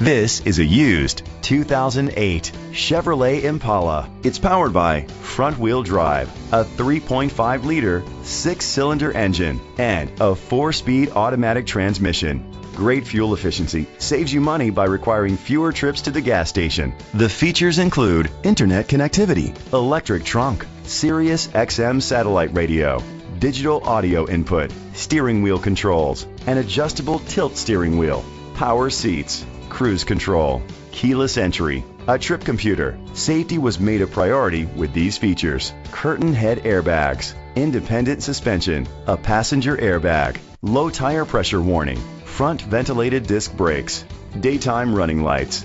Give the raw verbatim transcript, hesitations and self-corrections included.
This is a used two thousand eight Chevrolet Impala. It's powered by front-wheel drive, a three point five liter six-cylinder engine, and a four-speed automatic transmission. Great fuel efficiency saves you money by requiring fewer trips to the gas station. The features include internet connectivity, electric trunk, Sirius X M satellite radio, digital audio input, steering wheel controls, an adjustable tilt steering wheel, power seats, cruise control, keyless entry, a trip computer. Safety was made a priority with these features: curtain head airbags, independent suspension, a passenger airbag, low tire pressure warning, front ventilated disc brakes, daytime running lights,